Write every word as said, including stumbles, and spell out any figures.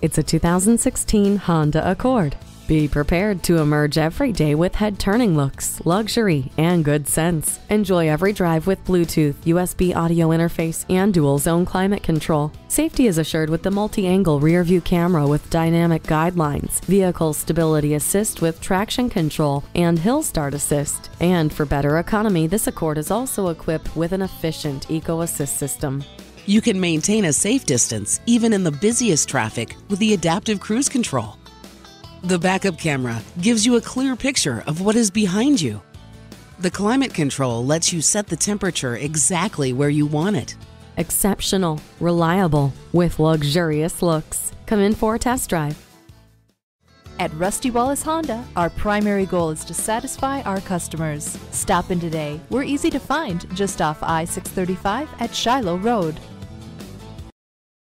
It's a two thousand sixteen Honda Accord. Be prepared to emerge every day with head-turning looks, luxury, and good sense. Enjoy every drive with Bluetooth, U S B audio interface, and dual-zone climate control. Safety is assured with the multi-angle rear-view camera with dynamic guidelines, vehicle stability assist with traction control, and hill start assist. And for better economy, this Accord is also equipped with an efficient eco-assist system. You can maintain a safe distance even in the busiest traffic with the adaptive cruise control. The backup camera gives you a clear picture of what is behind you. The climate control lets you set the temperature exactly where you want it. Exceptional, reliable, with luxurious looks. Come in for a test drive. At Rusty Wallis Honda, our primary goal is to satisfy our customers. Stop in today. We're easy to find just off I six thirty-five at Shiloh Road.